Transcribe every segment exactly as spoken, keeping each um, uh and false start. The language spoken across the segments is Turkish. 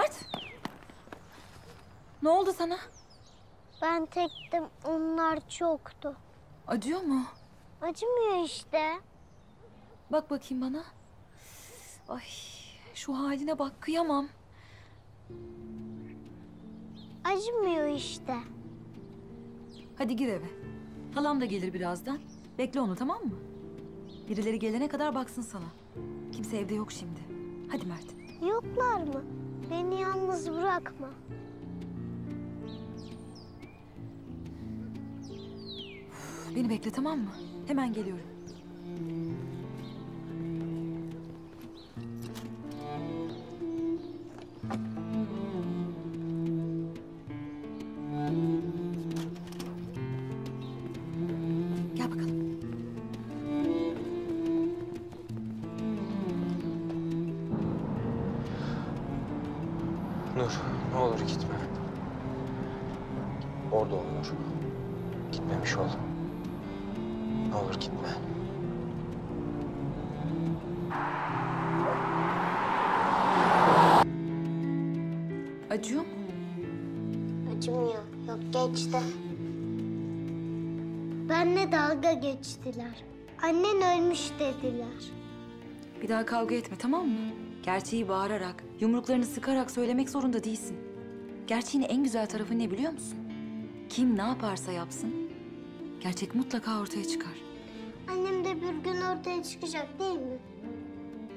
Mert? Ne oldu sana? Ben tektim, onlar çoktu. Acıyor mu? Acımıyor işte. Bak bakayım bana. Ay, şu haline bak, kıyamam. Acımıyor işte. Hadi gir eve. Halam da gelir birazdan. Bekle onu, tamam mı? Birileri gelene kadar baksın sana. Kimse evde yok şimdi. Hadi Mert. Yoklar mı? Beni yalnız bırakma. Beni bekle, tamam mı? Hemen geliyorum. Nur, ne olur gitme. Orada ol Nur. Gitmemiş ol. Ne olur gitme. Acıyor mu? Acımıyor. Yok, geçti. Benle dalga geçtiler. Annen ölmüş dediler. Bir daha kavga etme, tamam mı? Gerçeği bağırarak, yumruklarını sıkarak söylemek zorunda değilsin. Gerçeğin en güzel tarafı ne biliyor musun? Kim ne yaparsa yapsın, gerçek mutlaka ortaya çıkar. Annem de bir gün ortaya çıkacak, değil mi?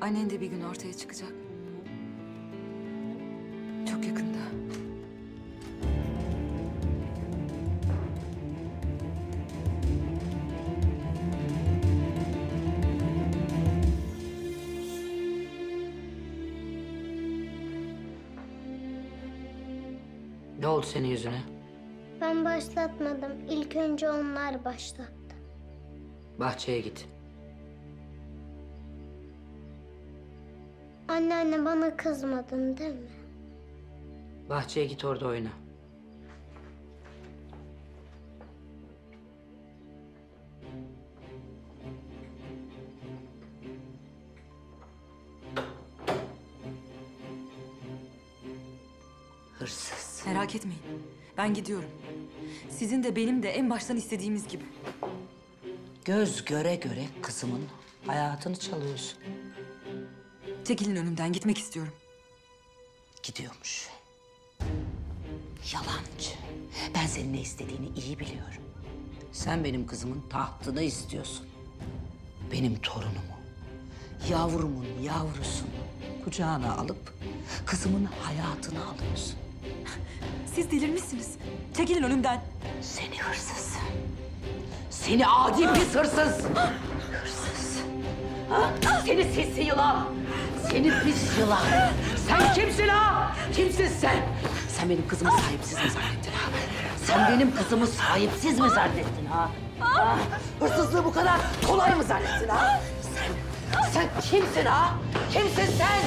Annen de bir gün ortaya çıkacak. Çok yakında. Ne oldu senin yüzüne? Ben başlatmadım. İlk önce onlar başlattı. Bahçeye git. Anneanne, bana kızmadın değil mi? Bahçeye git, orada oyna. Hırsız. Merak etmeyin. Ben gidiyorum. Sizin de benim de en baştan istediğimiz gibi. Göz göre göre kızımın hayatını çalıyorsun. Çekilin önümden. Gitmek istiyorum. Gidiyormuş. Yalancı. Ben senin ne istediğini iyi biliyorum. Sen benim kızımın tahtını istiyorsun. Benim torunumu, yavrumun yavrusunu kucağına alıp kızımın hayatını alıyorsun. Siz delirmişsiniz. Çekilin önümden. Seni hırsız. Seni adi pis hırsız. Hırsız. Seni sinsi yılan. Seni pis yılan. Sen kimsin ha? Kimsin sen? Sen benim kızımı sahipsiz mi zannettin ha? Sen benim kızımı sahipsiz mi zannettin ha? Ha? Hırsızlığı bu kadar kolay mı zannettin ha? Sen, sen kimsin ha? Kimsin sen?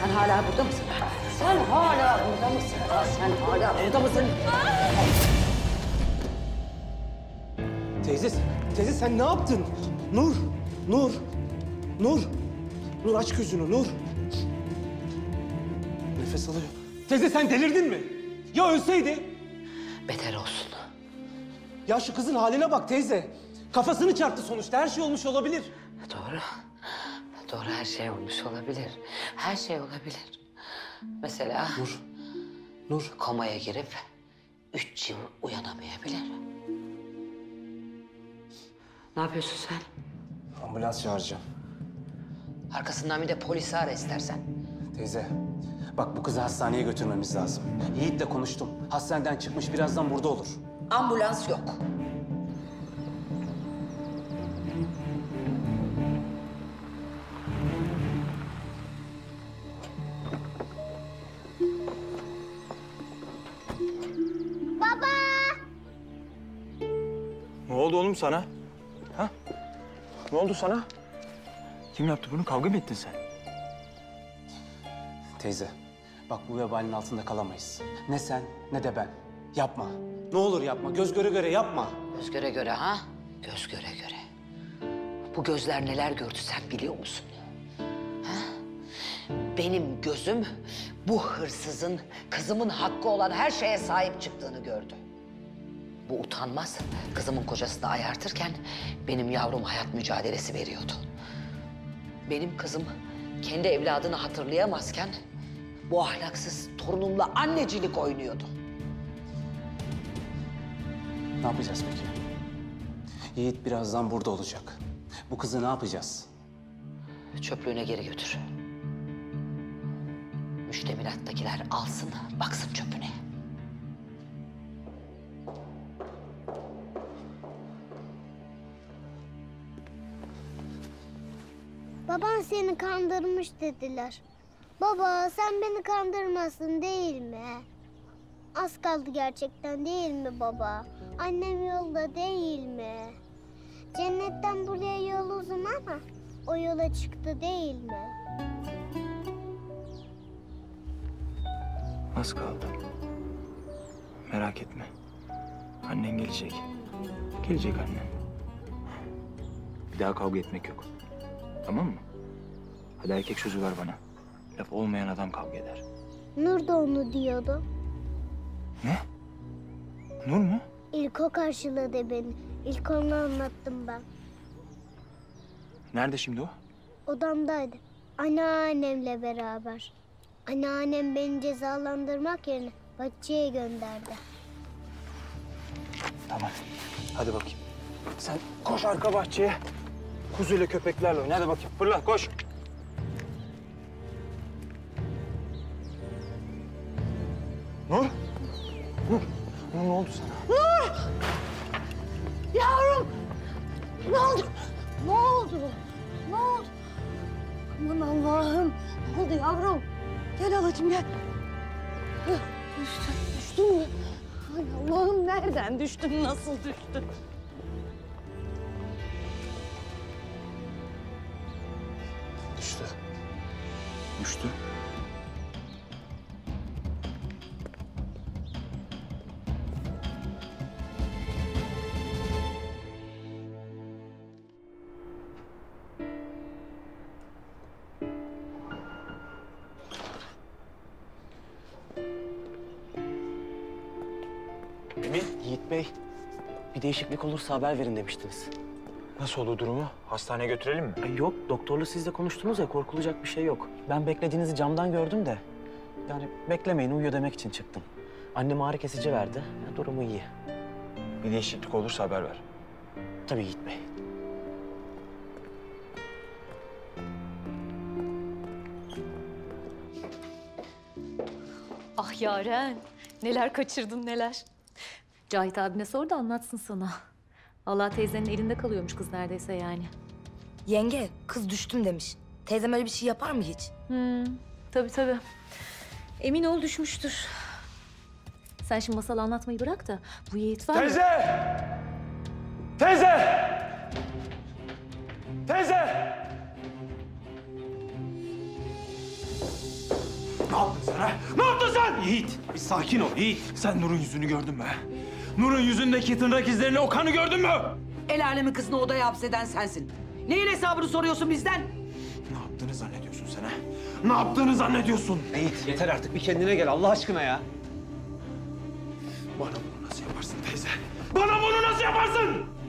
Sen hala burada mısın? Sen hala burada mısın? Sen hala burada mısın? Teyze, teyze sen ne yaptın? Nur, Nur, Nur. Nur aç gözünü, Nur. Nefes alıyor. Teyze sen delirdin mi? Ya ölseydi? Beter olsun. Ya şu kızın haline bak teyze. Kafasını çarptı sonuçta. Her şey olmuş olabilir. Doğru. Doğru, her şey olmuş olabilir. Her şey olabilir. Mesela... Nur, Nur. Komaya girip üç yıl uyanamayabilir. Ne yapıyorsun sen? Ambulans çağıracağım. Arkasından bir de polisi ara istersen. Teyze, bak bu kızı hastaneye götürmemiz lazım. Yiğit'le konuştum. Hastaneden çıkmış, birazdan burada olur. Ambulans yok. Ne oldu oğlum sana? Ha? Ne oldu sana? Kim yaptı bunu? Kavga mı ettin sen? Teyze, Bak bu vebalin altında kalamayız. Ne sen ne de ben. Yapma. Ne olur yapma. Göz göre göre yapma. Göz göre göre ha? Göz göre göre. Bu gözler neler gördü sen biliyor musun? Ha? Benim gözüm bu hırsızın kızımın hakkı olan her şeye sahip çıktığını gördü. Bu utanmaz kızımın kocasını ayartırken benim yavrum hayat mücadelesi veriyordu. Benim kızım kendi evladını hatırlayamazken bu ahlaksız torunumla annecilik oynuyordu. Ne yapacağız peki? Yiğit birazdan burada olacak. Bu kızı ne yapacağız? Çöplüğüne geri götür. Müştemilattakiler alsın, baksın çöpüne. Baban seni kandırmış dediler. Baba sen beni kandırmasın değil mi? Az kaldı gerçekten değil mi baba? Annem yolda değil mi? Cennetten buraya yol uzun ama o yola çıktı değil mi? Az kaldı. Merak etme. Annen gelecek. Gelecek annen. Bir daha kavga etmek yok. Tamam mı? Hadi erkek sözü ver bana. Laf olmayan adam kavga eder. Nur da onu diyordu. Ne? Nur mu? İlk o karşıladı beni. İlk onu anlattım ben. Nerede şimdi o? Odamdaydı. Anneannemle beraber. Anneannem beni cezalandırmak yerine bahçeye gönderdi. Tamam. Hadi bakayım. Sen koş arka bahçeye. Kuzuyla köpeklerle oyna. Hadi bakayım. Fırla koş. Nur? Nur. Nur ne oldu sana? Nur! Yavrum! Ne oldu? Ne oldu? Ne oldu? Aman Allah'ım! Ne oldu yavrum? Gel alacığım gel. Düştüm. Düştün mü? Ay Allah'ım nereden düştün? Nasıl düştün? Düştü. Düştü. Yiğit Bey, bir değişiklik olursa haber verin demiştiniz. Nasıl oldu durumu? Hastaneye götürelim mi? Ay yok, doktorla siz de konuştunuz ya, korkulacak bir şey yok. Ben beklediğinizi camdan gördüm de, yani beklemeyin, uyuyor demek için çıktım. Annem ağrı kesici verdi, ya, durumu iyi. Bir değişiklik olursa haber ver. Tabii Yiğit Bey. Ah Yaren, neler kaçırdın neler. Cahit abine sor da anlatsın sana. Allah teyzenin elinde kalıyormuş kız neredeyse yani. Yenge, kız düştüm demiş. Teyzem öyle bir şey yapar mı hiç? Hmm, tabii tabii. Emin ol düşmüştür. Sen şimdi masalı anlatmayı bırak da bu Yiğit var Teyze! Ya... Teyze! Teyze! Ne yaptın sen ha? Ne yaptın sen? Yiğit, bir sakin ol Yiğit. Sen Nur'un yüzünü gördün mü? Nur'un yüzündeki tırnak izlerini, o kanı gördün mü? El alemin kızını odaya hapseden sensin. Neyin hesabını soruyorsun bizden? Ne yaptığını zannediyorsun sen ha? Ne yaptığını zannediyorsun? Yiğit yeter artık, bir kendine gel Allah aşkına ya. Bana bunu nasıl yaparsın teyze? Bana bunu nasıl yaparsın?